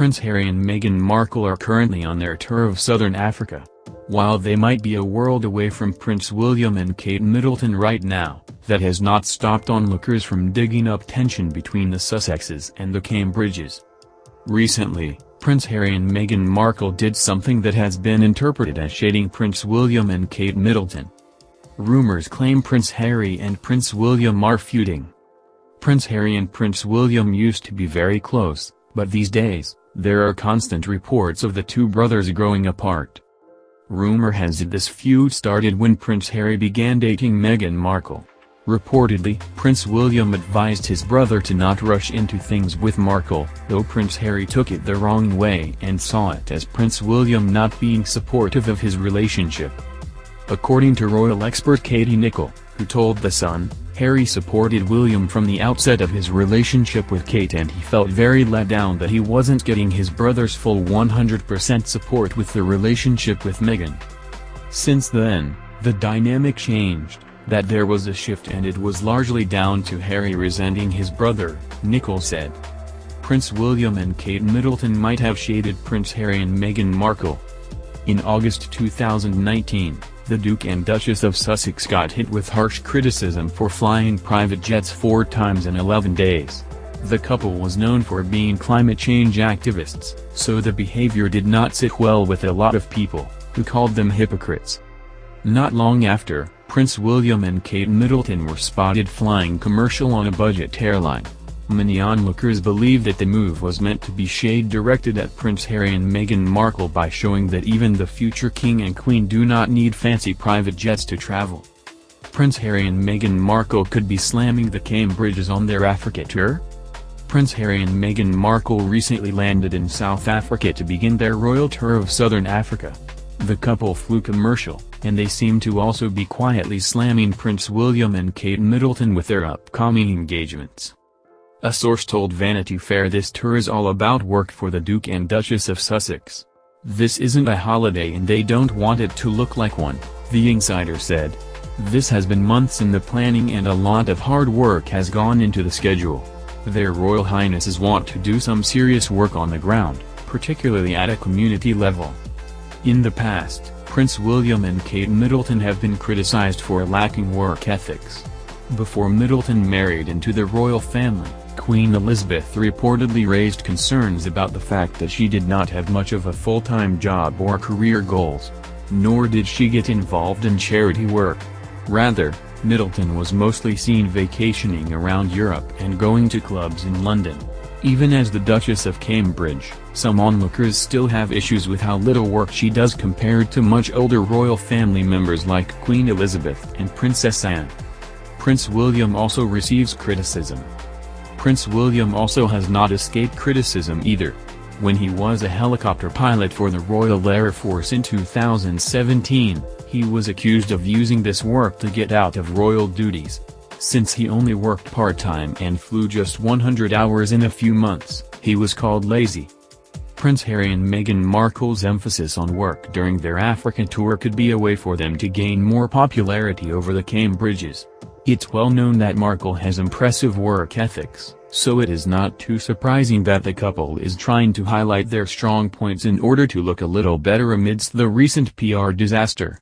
Prince Harry and Meghan Markle are currently on their tour of southern Africa. While they might be a world away from Prince William and Kate Middleton right now, that has not stopped onlookers from digging up tension between the Sussexes and the Cambridges. Recently, Prince Harry and Meghan Markle did something that has been interpreted as shading Prince William and Kate Middleton. Rumors claim Prince Harry and Prince William are feuding. Prince Harry and Prince William used to be very close, but these days, there are constant reports of the two brothers growing apart. Rumor has it this feud started when Prince Harry began dating Meghan Markle. Reportedly, Prince William advised his brother to not rush into things with Markle, though Prince Harry took it the wrong way and saw it as Prince William not being supportive of his relationship. According to royal expert Katie Nichol, who told The Sun, Harry supported William from the outset of his relationship with Kate and he felt very let down that he wasn't getting his brother's full 100% support with the relationship with Meghan. Since then, the dynamic changed, that there was a shift and it was largely down to Harry resenting his brother, Nichol said. Prince William and Kate Middleton might have shaded Prince Harry and Meghan Markle. In August 2019, the Duke and Duchess of Sussex got hit with harsh criticism for flying private jets 4 times in 11 days. The couple was known for being climate change activists, so the behavior did not sit well with a lot of people, who called them hypocrites. Not long after, Prince William and Kate Middleton were spotted flying commercial on a budget airline. Many onlookers believe that the move was meant to be shade directed at Prince Harry and Meghan Markle by showing that even the future king and queen do not need fancy private jets to travel. Prince Harry and Meghan Markle could be slamming the Cambridges on their Africa tour? Prince Harry and Meghan Markle recently landed in South Africa to begin their royal tour of southern Africa. The couple flew commercial, and they seem to also be quietly slamming Prince William and Kate Middleton with their upcoming engagements. A source told Vanity Fair this tour is all about work for the Duke and Duchess of Sussex. This isn't a holiday and they don't want it to look like one, the insider said. This has been months in the planning and a lot of hard work has gone into the schedule. Their Royal Highnesses want to do some serious work on the ground, particularly at a community level. In the past, Prince William and Kate Middleton have been criticized for lacking work ethics. Before Middleton married into the royal family, Queen Elizabeth reportedly raised concerns about the fact that she did not have much of a full-time job or career goals. Nor did she get involved in charity work. Rather, Middleton was mostly seen vacationing around Europe and going to clubs in London. Even as the Duchess of Cambridge, some onlookers still have issues with how little work she does compared to much older royal family members like Queen Elizabeth and Princess Anne. Prince William also receives criticism. Prince William also has not escaped criticism either. When he was a helicopter pilot for the Royal Air Force in 2017, he was accused of using this work to get out of royal duties. Since he only worked part-time and flew just 100 hours in a few months, he was called lazy. Prince Harry and Meghan Markle's emphasis on work during their Africa tour could be a way for them to gain more popularity over the Cambridges. It's well known that Markle has impressive work ethics, so it is not too surprising that the couple is trying to highlight their strong points in order to look a little better amidst the recent PR disaster.